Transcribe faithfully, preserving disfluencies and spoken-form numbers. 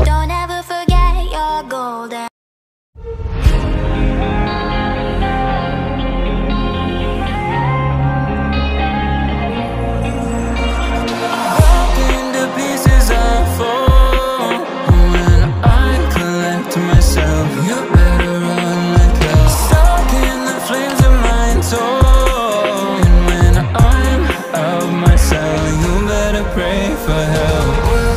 Don't ever forget your golden. Pray for help.